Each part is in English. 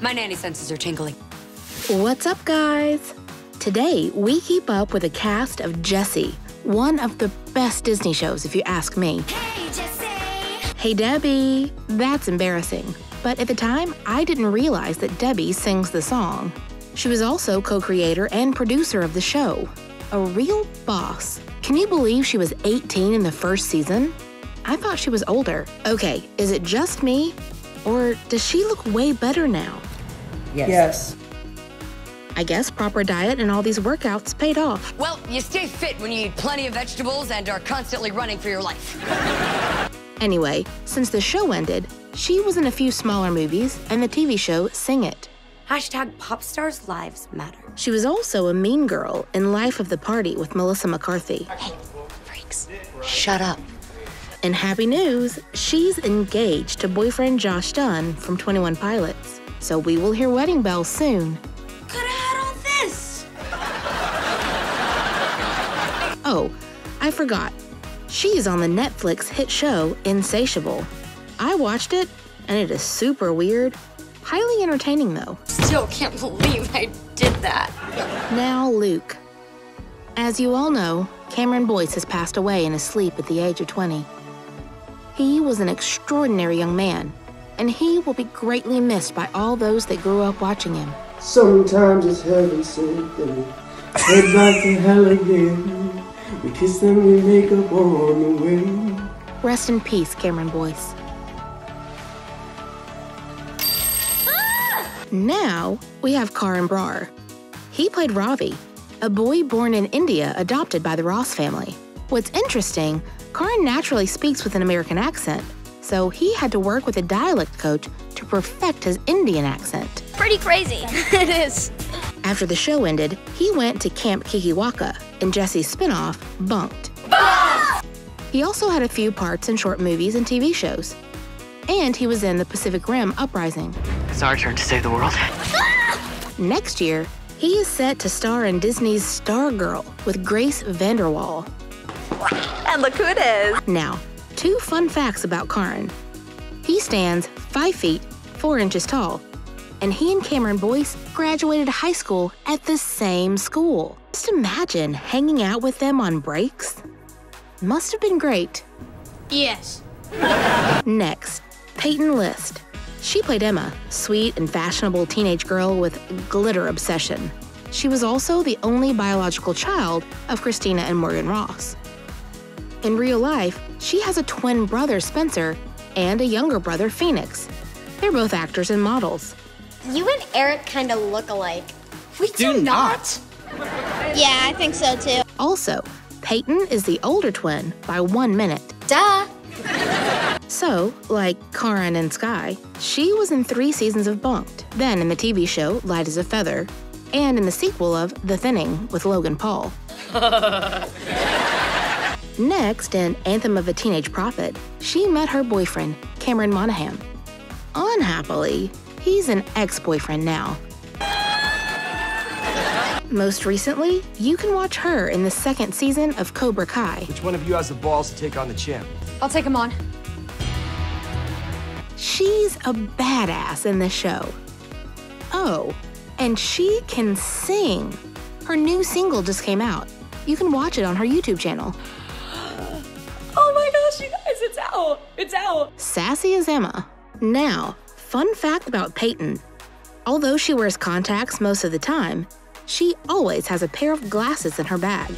My nanny senses are tingling. What's up, guys? Today, we keep up with a cast of Jessie, one of the best Disney shows, if you ask me. Hey, Jessie! Hey, Debbie! That's embarrassing. But at the time, I didn't realize that Debbie sings the song. She was also co-creator and producer of the show. A real boss. Can you believe she was 18 in the first season? I thought she was older. Okay, is it just me? Or does she look way better now? Yes. I guess proper diet and all these workouts paid off. Well, you stay fit when you eat plenty of vegetables and are constantly running for your life. Anyway, since the show ended, she was in a few smaller movies and the TV show Sing It. Hashtag pop stars' lives matter. She was also a mean girl in Life of the Party with Melissa McCarthy. Hey, freaks, shut up. In happy news, she's engaged to boyfriend Josh Dun from 21 Pilots, so we will hear wedding bells soon. Could have had all this! Oh, I forgot. She's on the Netflix hit show Insatiable. I watched it, and it is super weird. Highly entertaining, though. Still can't believe I did that. Now, Luke. As you all know, Cameron Boyce has passed away in his sleep at the age of 20. He was an extraordinary young man, and he will be greatly missed by all those that grew up watching him. Sometimes it's heaven sent, and head back to hell again. We kiss them, we make up on the way. Rest in peace, Cameron Boyce. Ah! Now we have Karan Brar. He played Ravi, a boy born in India adopted by the Ross family. What's interesting, Karan naturally speaks with an American accent, so he had to work with a dialect coach to perfect his Indian accent. Pretty crazy. It is. After the show ended, he went to Camp Kikiwaka in Jessie's spinoff, Bunk'd. He also had a few parts in short movies and TV shows. And he was in the Pacific Rim Uprising. It's our turn to save the world. Next year, he is set to star in Disney's Stargirl with Grace VanderWaal. And look who it is. Now, two fun facts about Karan. He stands 5 feet 4 inches tall, and he and Cameron Boyce graduated high school at the same school. Just imagine hanging out with them on breaks. Must have been great. Yes. Next, Peyton List. She played Emma, sweet and fashionable teenage girl with glitter obsession. She was also the only biological child of Christina and Morgan Ross. In real life, she has a twin brother, Spencer, and a younger brother, Phoenix. They're both actors and models. You and Eric kind of look alike. We do not? Yeah, I think so too. Also, Peyton is the older twin by 1 minute. Duh! So, like Karan and Skai, she was in 3 seasons of Bunk'd, then in the TV show Light as a Feather, and in the sequel of The Thinning with Logan Paul. Next, in Anthem of a Teenage Prophet, she met her boyfriend, Cameron Monahan. Unhappily, he's an ex-boyfriend now. Most recently, you can watch her in the 2nd season of Cobra Kai. Which one of you has the balls to take on the champ? I'll take him on. She's a badass in this show. Oh, and she can sing. Her new single just came out. You can watch it on her YouTube channel. Oh my gosh, you guys, it's out. It's out. Sassy as Emma. Now, fun fact about Peyton. Although she wears contacts most of the time, she always has a pair of glasses in her bag.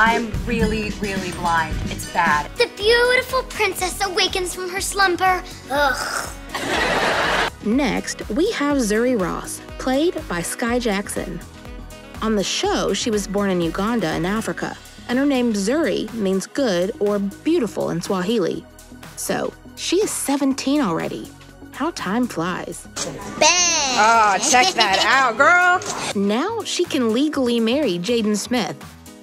I'm really, really blind. It's bad. The beautiful princess awakens from her slumber. Ugh. Next, we have Zuri Ross, played by Skai Jackson. On the show, she was born in Uganda in Africa, and her name Zuri means good or beautiful in Swahili. So, she is 17 already. How time flies. Bang! Oh, check that out, girl! Now she can legally marry Jaden Smith,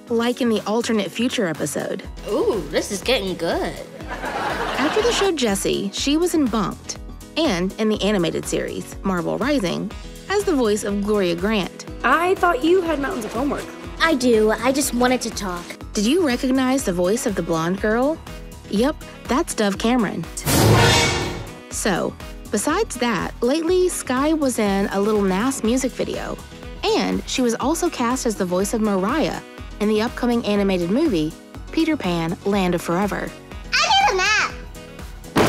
like in the alternate future episode. Ooh, this is getting good. After the show Jessie, she was in Bunk'd, and in the animated series, Marvel Rising, as the voice of Gloria Grant. I thought you had mountains of homework. I do, I just wanted to talk. Did you recognize the voice of the blonde girl? Yep, that's Dove Cameron. So, Besides that, lately Skai was in a Little Nas music video, and she was also cast as the voice of Mariah in the upcoming animated movie Peter Pan: Land of Forever. I need a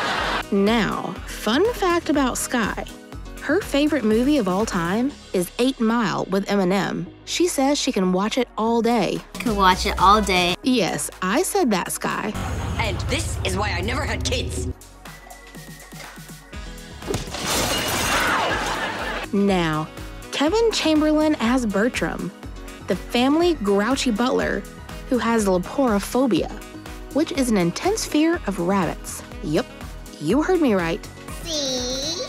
map! Now, fun fact about Skai. Her favorite movie of all time is 8 Mile with Eminem. She says she can watch it all day. Can watch it all day. Yes, I said that, Skai. And this is why I never had kids. Now, Kevin Chamberlin as Bertram, the family grouchy butler who has leporaphobia, which is an intense fear of rabbits. Yep, you heard me right. See?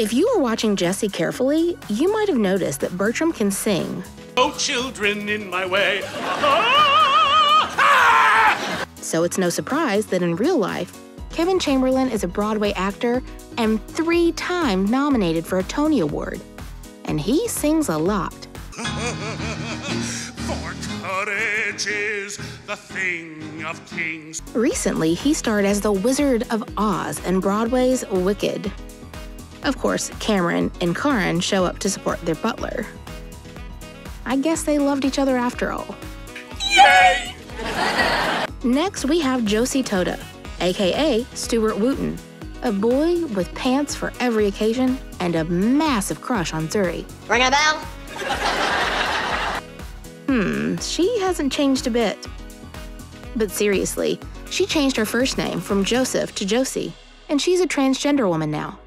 If you were watching Jessie carefully, you might have noticed that Bertram can sing. Oh, children in my way. Ah! Ah! So it's no surprise that in real life, Kevin Chamberlin is a Broadway actor and 3-time nominated for a Tony Award. And he sings a lot. For courage is the thing of kings. Recently, he starred as the Wizard of Oz in Broadway's Wicked. Of course, Cameron and Karan show up to support their butler. I guess they loved each other after all. Yay! Next, we have Josie Toda, aka Stuart Wooten, a boy with pants for every occasion and a massive crush on Zuri. Ring a bell? She hasn't changed a bit. But seriously, she changed her first name from Joseph to Josie, and she's a transgender woman now.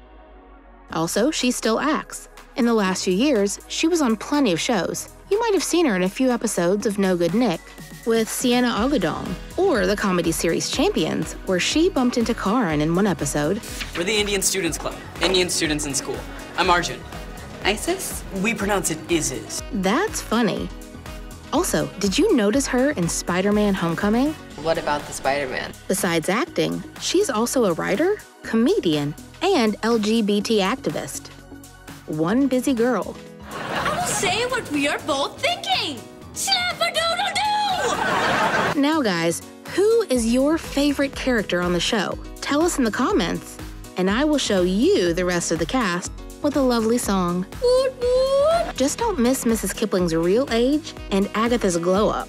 Also, she still acts. In the last few years, she was on plenty of shows. You might have seen her in a few episodes of No Good Nick with Sienna Ogadong, or the comedy series Champions, where she bumped into Karan in one episode. We're the Indian Students Club, Indian students in school. I'm Arjun. Isis? We pronounce it Isis. That's funny. Also, did you notice her in Spider-Man: Homecoming? What about the Spider-Man? Besides acting, she's also a writer, comedian, and LGBT activist. One busy girl. I will say what we are both thinking. Slap-a-doodle-doo! Now guys, who is your favorite character on the show? Tell us in the comments, and I will show you the rest of the cast with a lovely song. Woot woot! Just don't miss Mrs. Kipling's real age and Agatha's glow-up.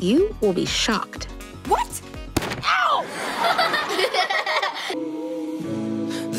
You will be shocked. What? Ow! The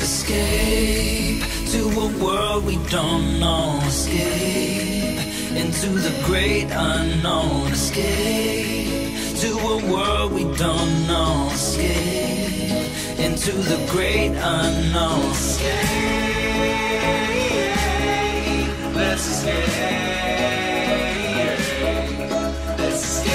Escape to a world we don't know. Escape into the great unknown. Escape to a world we don't know. Escape into the great unknown. Escape, let's escape. Let's escape.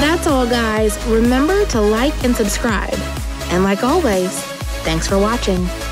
That's all, guys. Remember to like and subscribe. And like always, thanks for watching.